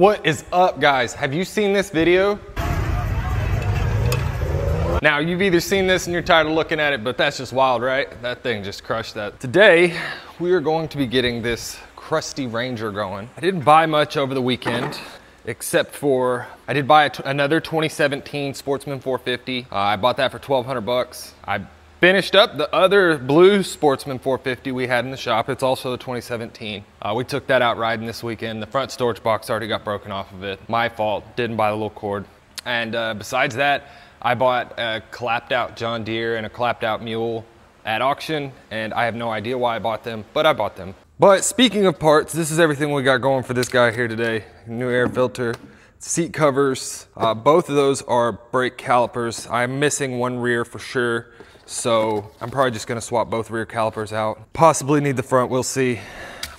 What is up, guys? Have you seen this video? Now, you've either seen this and you're tired of looking at it, but that's just wild, right? That thing just crushed that. Today, we are going to be getting this crusty Ranger going. I didn't buy much over the weekend, except for I did buy another 2017 Sportsman 450. I bought that for 1,200 bucks. I finished up the other blue Sportsman 450 we had in the shop. It's also a 2017. We took that out riding this weekend. The front storage box already got broken off of it. My fault, didn't buy the little cord. And besides that, I bought a clapped out John Deere and a clapped out mule at auction, and I have no idea why I bought them, but I bought them. But speaking of parts, this is everything we got going for this guy here today. New air filter, seat covers, both of those are brake calipers. I'm missing one rear for sure, so I'm probably just gonna swap both rear calipers out. Possibly need the front, we'll see.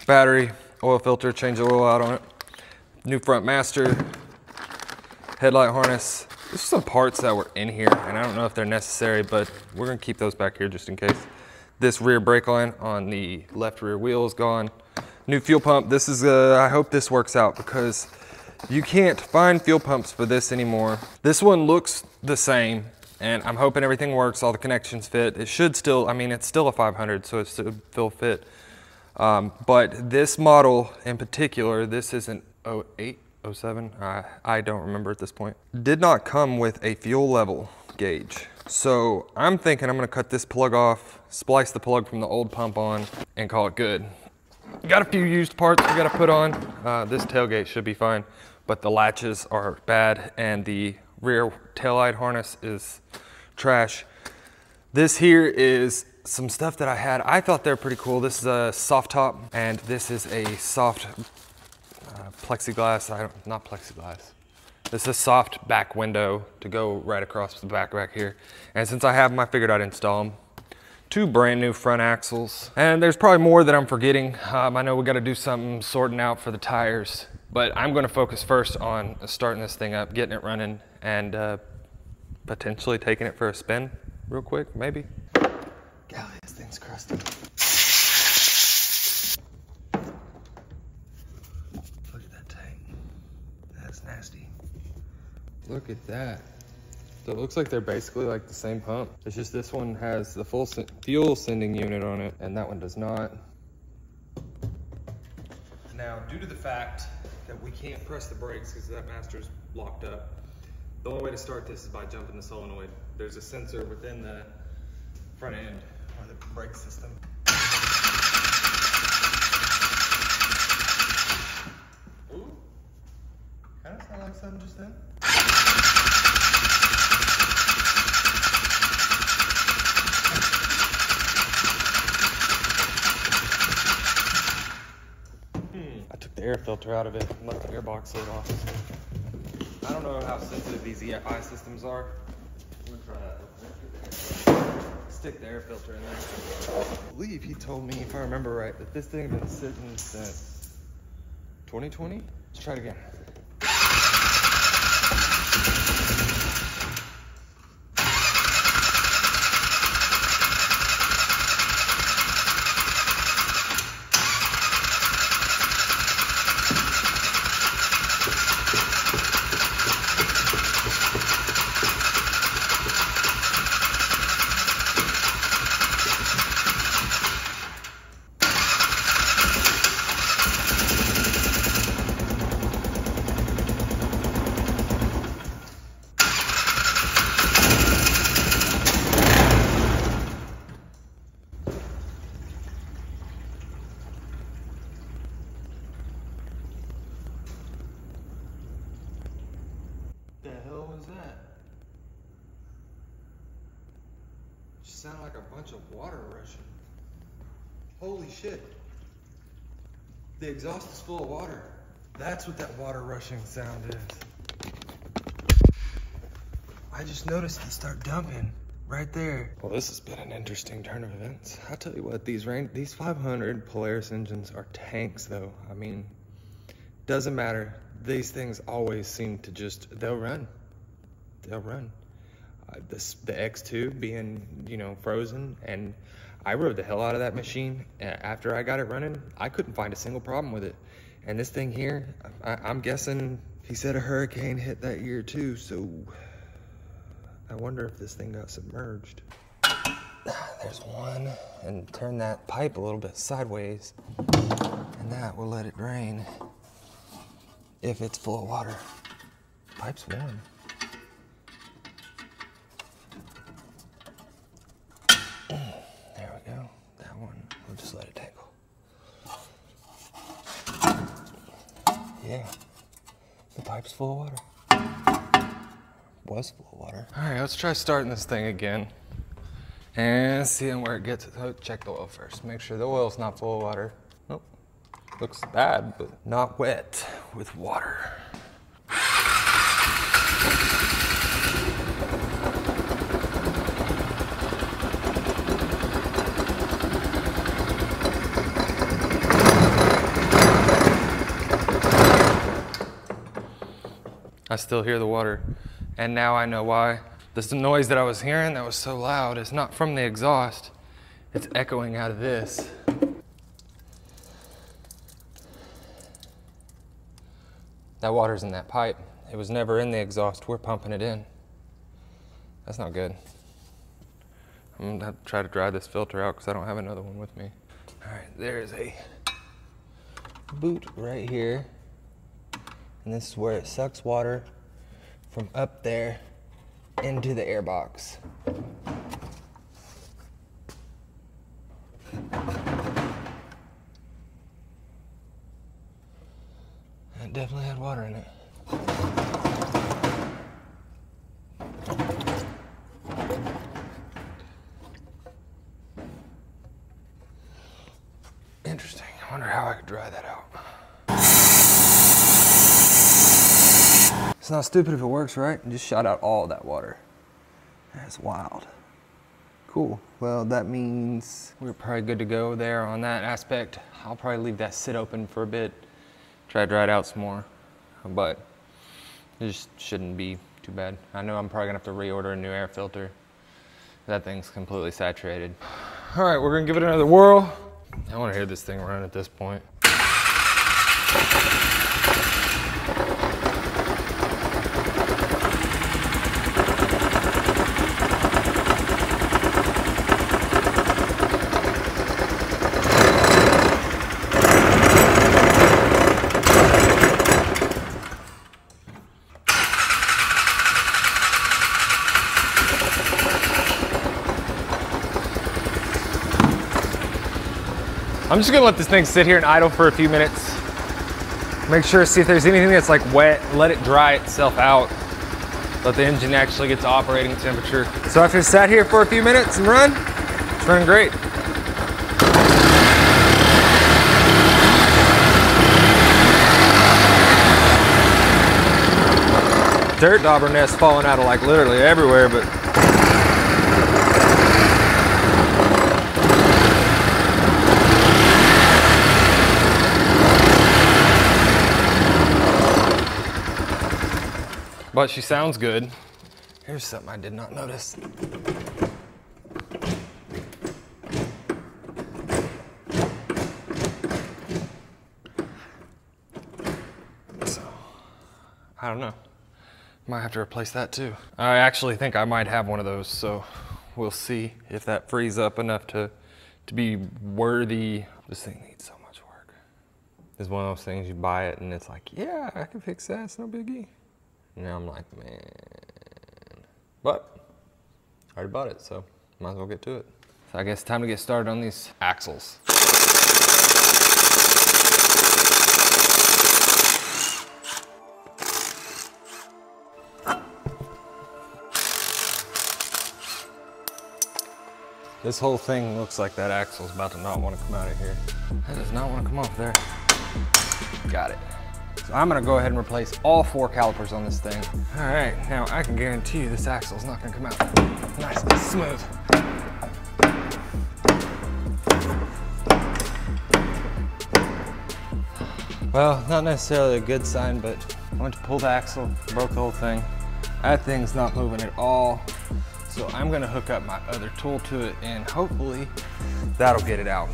Battery, oil filter, change the oil out on it. New front master, headlight harness. There's some parts that were in here, and I don't know if they're necessary, but we're gonna keep those back here just in case. This rear brake line on the left rear wheel is gone. New fuel pump. This is, I hope this works out because you can't find fuel pumps for this anymore. This one looks the same, and I'm hoping everything works, all the connections fit. It should still, I mean, it's still a 500, so it should still fit. But this model in particular, this is an 08. 07, I don't remember at this point, did not come with a fuel level gauge. So I'm thinking I'm gonna cut this plug off, splice the plug from the old pump on, and call it good. Got a few used parts we gotta put on. This tailgate should be fine, but the latches are bad and the rear taillight harness is trash. This here is some stuff that I had. I thought they're pretty cool. This is a soft top, and this is a soft plexiglass, not plexiglass. This is a soft back window to go right across the back here. And since I have them, I figured I'd install them. Two brand new front axles. And there's probably more that I'm forgetting. I know we gotta do something sorting out for the tires, but I'm gonna focus first on starting this thing up, getting it running, and potentially taking it for a spin real quick, maybe. Golly, this thing's crusty. Look at that. So it looks like they're basically like the same pump. It's just this one has the full fuel sending unit on it, and that one does not. Now, due to the fact that we can't press the brakes because that master's locked up, the only way to start this is by jumping the solenoid. There's a sensor within the front end on the brake system. Ooh, kind of sounded like something just then. Air filter out of it and let the air box lid off. I don't know how sensitive these EFI systems are. I'm gonna try that. Stick the air filter in there. I believe he told me, if I remember right, that this thing has been sitting since 2020? Let's try it again. Sound like a bunch of water rushing. Holy shit. The exhaust is full of water. That's what that water rushing sound is. I just noticed it start dumping right there. Well, this has been an interesting turn of events. I'll tell you what, these 500 Polaris engines are tanks though. I mean, doesn't matter. These things always seem to just, they'll run. The X2 being, you know, frozen, and I rode the hell out of that machine. After I got it running, I couldn't find a single problem with it. And this thing here, I'm guessing he said a hurricane hit that year too, so I wonder if this thing got submerged. There's one, and turn that pipe a little bit sideways, and that will let it drain if it's full of water. Pipe's warm. There we go. That one, we'll just let it tangle. Yeah, the pipe's full of water. Was full of water. All right, let's try starting this thing again and seeing where it gets. Oh, check the oil first. Make sure the oil's not full of water. Nope, looks bad, but not wet with water. I still hear the water, and now I know why. This noise that I was hearing that was so loud is not from the exhaust. It's echoing out of this. That water's in that pipe. It was never in the exhaust. We're pumping it in. That's not good. I'm gonna have to try to dry this filter out because I don't have another one with me. All right, there is a boot right here. And this is where it sucks water from up there into the airbox. It definitely had water in it. Interesting. I wonder how I could dry that out. It's not stupid if it works, right? And just shot out all that water. That's wild. Cool. Well, that means we're probably good to go there on that aspect. I'll probably leave that sit open for a bit, try to dry it out some more, but it just shouldn't be too bad. I know I'm probably gonna have to reorder a new air filter. That thing's completely saturated. All right, we're gonna give it another whirl. I wanna hear this thing run at this point. I'm just gonna let this thing sit here and idle for a few minutes. Make sure to see if there's anything that's like wet, let it dry itself out. Let the engine actually get to operating temperature. So after it's sat here for a few minutes and run, it's running great. Dirt dauber nests falling out of like literally everywhere, but but she sounds good. Here's something I did not notice. So, I don't know. Might have to replace that too. I actually think I might have one of those, so we'll see if that frees up enough to be worthy. This thing needs so much work. It's one of those things you buy it and it's like, yeah, I can fix that, it's no biggie. Now I'm like, man, but I already bought it, so might as well get to it. So I guess time to get started on these axles. This whole thing looks like that axle's about to not want to come out of here. That does not want to come off there. Got it. So I'm gonna go ahead and replace all four calipers on this thing. All right, now I can guarantee you this axle's not gonna come out nice and smooth. Well, not necessarily a good sign, but I went to pull the axle, broke the whole thing. That thing's not moving at all. So I'm gonna hook up my other tool to it and hopefully that'll get it out.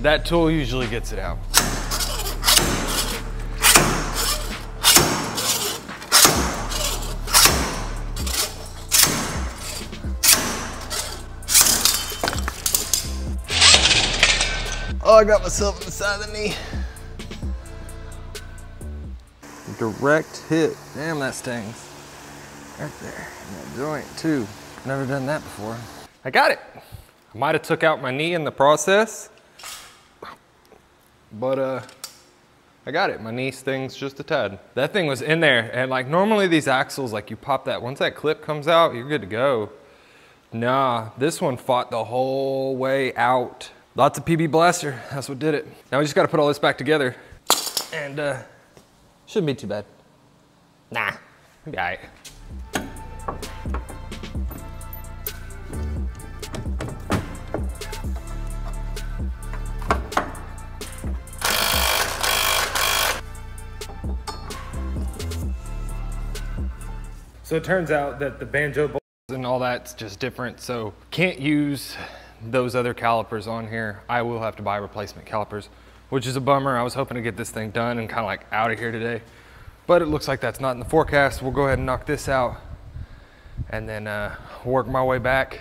That tool usually gets it out. Oh, I got myself in the side of the knee. Direct hit. Damn, that stings. Right there, that joint too. Never done that before. I got it. I might've took out my knee in the process, but I got it. My knee stings just a tad. That thing was in there, and like normally these axles, like you pop that, once that clip comes out, you're good to go. Nah, this one fought the whole way out. Lots of PB Blaster, that's what did it. Now we just gotta put all this back together, and shouldn't be too bad. Nah, it'll be all right. So it turns out that the banjo bolts and all that's just different, so can't use those other calipers on here. I will have to buy replacement calipers, which is a bummer. I was hoping to get this thing done and kind of like out of here today, but it looks like that's not in the forecast. We'll go ahead and knock this out and then work my way back.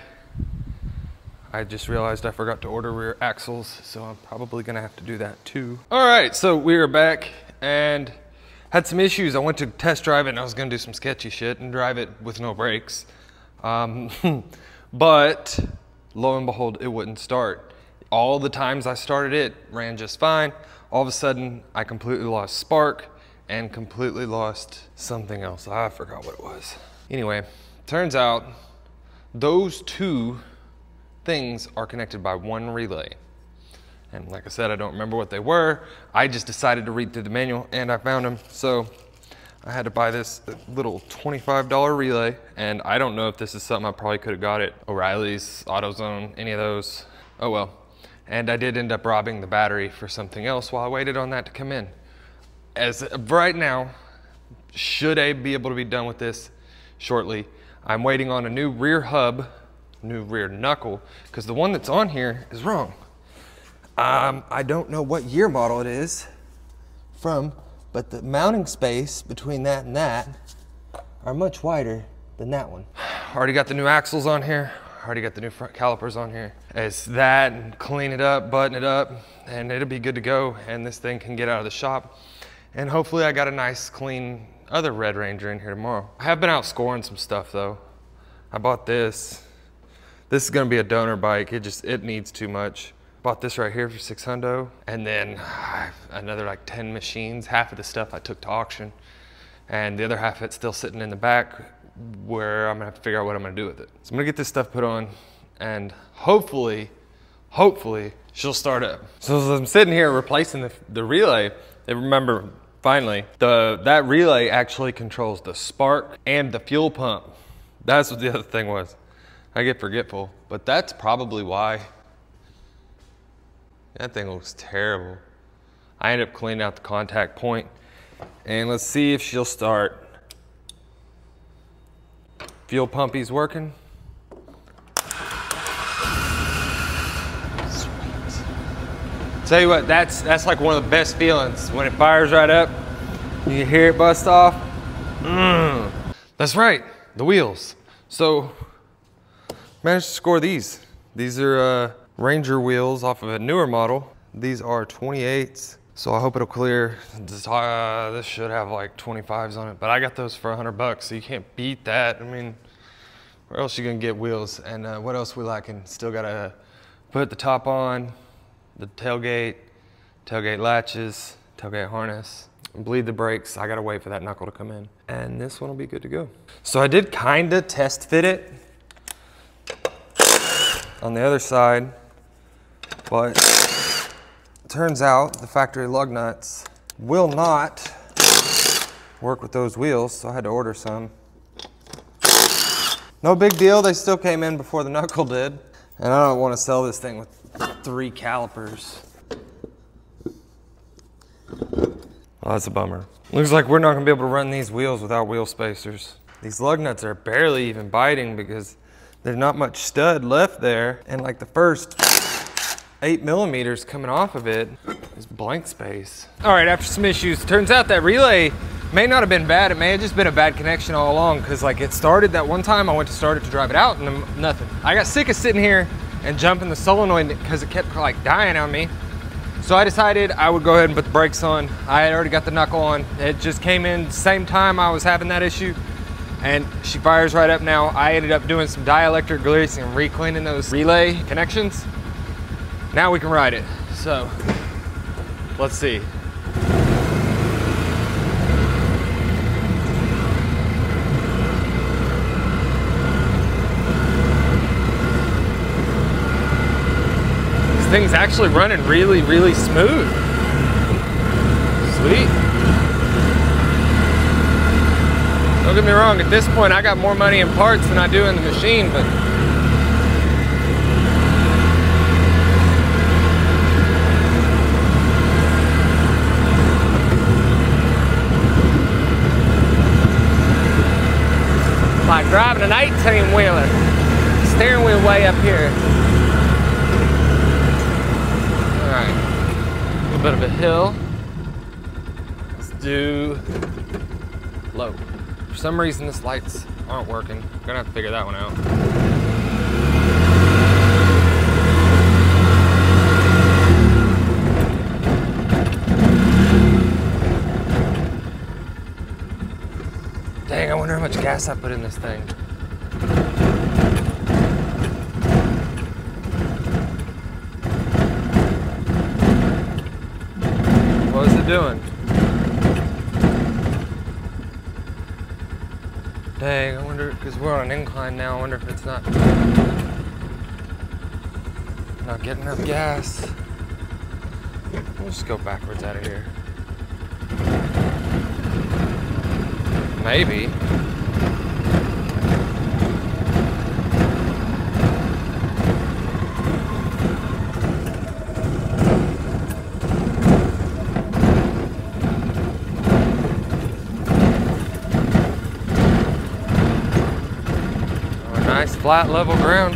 I just realized I forgot to order rear axles, so I'm probably gonna have to do that too. All right, so we are back and had some issues. I went to test drive it and I was gonna do some sketchy shit and drive it with no brakes. But lo and behold, it wouldn't start. All the times I started it, ran just fine. All of a sudden, I completely lost spark and completely lost something else. I forgot what it was. Anyway, turns out those two things are connected by one relay. And like I said, I don't remember what they were. I just decided to read through the manual and I found them. So I had to buy this little $25 relay, and I don't know if this is something I probably could have got at O'Reilly's, AutoZone, any of those. Oh well. And I did end up robbing the battery for something else while I waited on that to come in. As of right now, should I be able to be done with this shortly? I'm waiting on a new rear hub, new rear knuckle, because the one that's on here is wrong. I don't know what year model it is from, but the mounting space between that and that are much wider than that one. Already got the new axles on here. Already got the new front calipers on here. It's that, and clean it up, button it up, and it'll be good to go. And this thing can get out of the shop. And hopefully I got a nice clean other Red Ranger in here tomorrow. I have been out scoring some stuff though. I bought this. This is gonna be a donor bike. It needs too much. Bought this right here for $600, and then another like 10 machines. Half of the stuff I took to auction, and the other half of it's still sitting in the back where I'm gonna have to figure out what I'm gonna do with it. So I'm gonna get this stuff put on, and hopefully she'll start up. So as I'm sitting here replacing the relay, I remember finally that relay actually controls the spark and the fuel pump. That's what the other thing was. I get forgetful, but that's probably why. That thing looks terrible. I end up cleaning out the contact point, and let's see if she'll start. Fuel pumpy's working. Sweet. Tell you what, that's like one of the best feelings. When it fires right up, you can hear it bust off. That's right, the wheels. So, managed to score these. These are Ranger wheels off of a newer model. These are 28s, so I hope it'll clear. This should have like 25s on it, but I got those for $100, so you can't beat that. I mean, where else you gonna get wheels? And what else we lacking? Still gotta put the top on, the tailgate latches, tailgate harness, and bleed the brakes. I gotta wait for that knuckle to come in. And this one will be good to go. So I did kinda test fit it on the other side, but it turns out the factory lug nuts will not work with those wheels, so I had to order some. No big deal, they still came in before the knuckle did. And I don't want to sell this thing with 3 calipers. Well, that's a bummer. Looks like we're not going to be able to run these wheels without wheel spacers. These lug nuts are barely even biting because there's not much stud left there. And like the first 8 millimeters coming off of it is blank space. All right, after some issues, turns out that relay may not have been bad. It may have just been a bad connection all along, because like it started that one time I went to start it to drive it out and nothing. I got sick of sitting here and jumping the solenoid because it kept like dying on me. So I decided I would go ahead and put the brakes on. I had already got the knuckle on. It just came in same time I was having that issue, and she fires right up now. I ended up doing some dielectric grease and re-cleaning those relay connections. Now we can ride it. So let's see. Thing's actually running really, really smooth. Sweet. Don't get me wrong, at this point I got more money in parts than I do in the machine, but like driving an 18-wheeler. Steering wheel way up here. Bit of a hill. Let's do low. For some reason this lights aren't working. I'm gonna have to figure that one out. Dang, I wonder how much gas I put in this thing. Doing? Dang, I wonder, because we're on an incline now, I wonder if it's not getting enough gas. We'll just go backwards out of here. Maybe. Flat, level ground.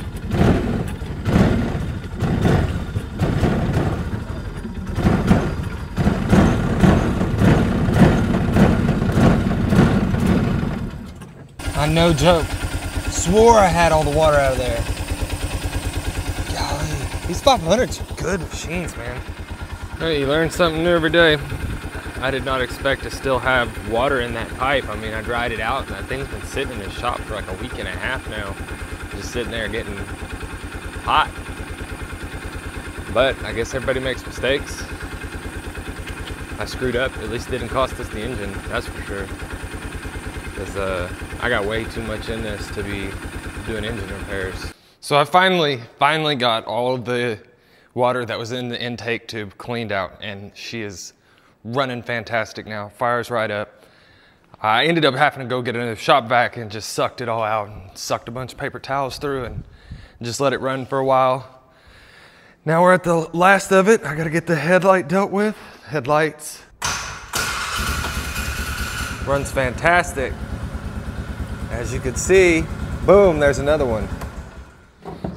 I no joke, swore I had all the water out of there. Golly, these 500s are good machines, man. Hey, you learn something new every day. I did not expect to still have water in that pipe. I mean, I dried it out and that thing's been sitting in the shop for like a week and a half now. Just sitting there getting hot. But I guess everybody makes mistakes. I screwed up. At least it didn't cost us the engine, that's for sure. Because I got way too much in this to be doing engine repairs. So I finally got all of the water that was in the intake tube cleaned out, and she is running fantastic now. Fires right up. I ended up having to go get another shop vac and just sucked it all out and sucked a bunch of paper towels through and just let it run for a while. Now we're at the last of it. I gotta get the headlight dealt with. Headlights. Runs fantastic. As you can see, boom, there's another one.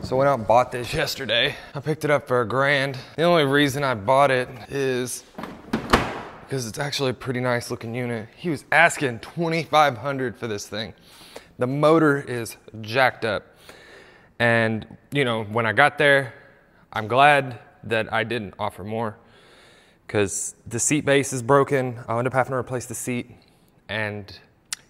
So I went out and bought this yesterday. I picked it up for $1 grand. The only reason I bought it is because it's actually a pretty nice looking unit. He was asking $2,500 for this thing. The motor is jacked up. And you know, when I got there, I'm glad that I didn't offer more because the seat base is broken. I'll end up having to replace the seat, and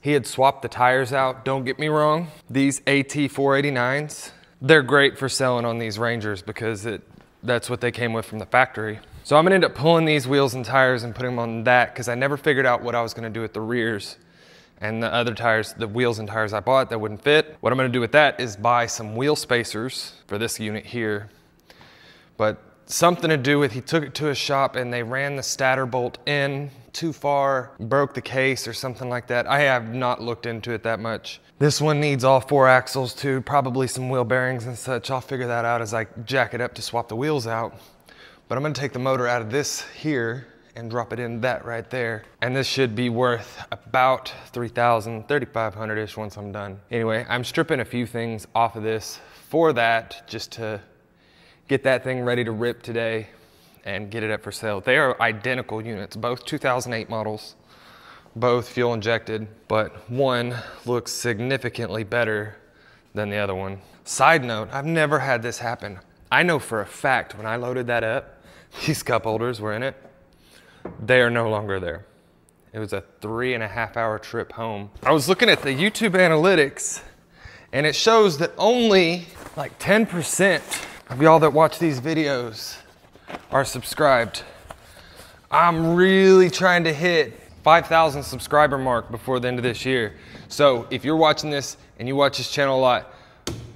he had swapped the tires out. Don't get me wrong. These AT489s, they're great for selling on these Rangers because that's what they came with from the factory. So I'm gonna end up pulling these wheels and tires and putting them on that because I never figured out what I was gonna do with the rears and the other tires, the wheels and tires I bought that wouldn't fit. What I'm gonna do with that is buy some wheel spacers for this unit here. But something to do with, he took it to a shop and they ran the stator bolt in too far, broke the case or something like that. I have not looked into it that much. This one needs all four axles too, probably some wheel bearings and such. I'll figure that out as I jack it up to swap the wheels out. But I'm gonna take the motor out of this here and drop it in that right there. And this should be worth about $3,000, $3,500-ish once I'm done. Anyway, I'm stripping a few things off of this for that, just to get that thing ready to rip today and get it up for sale. They are identical units, both 2008 models, both fuel injected, but one looks significantly better than the other one. Side note, I've never had this happen. I know for a fact when I loaded that up These cup holders were in it. They are no longer there. It was a 3.5 hour trip home. I was looking at the YouTube analytics and it shows that only like 10% of y'all that watch these videos are subscribed. I'm really trying to hit 5,000 subscriber mark before the end of this year. So if you're watching this and you watch this channel a lot,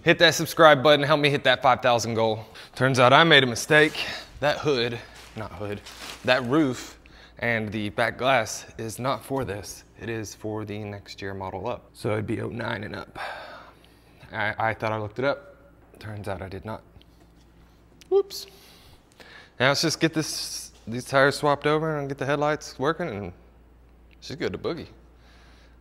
hit that subscribe button, help me hit that 5,000 goal. Turns out I made a mistake. That hood, not hood, that roof and the back glass is not for this. It is for the next year model up. So it'd be 09 and up. I thought I looked it up. Turns out I did not. Whoops. Now let's just get these tires swapped over and get the headlights working and she's good to boogie.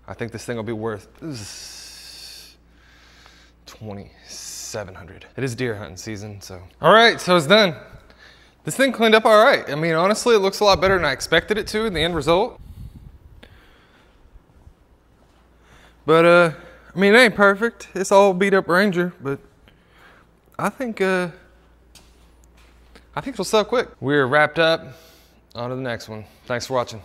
I think this thing will be worth $2,700. It is deer hunting season, so. All right, so it's done. This thing cleaned up all right. I mean, honestly, it looks a lot better than I expected it to in the end result. But, I mean, it ain't perfect. It's all beat up Ranger, but I think it'll sell quick. We're wrapped up. On to the next one. Thanks for watching.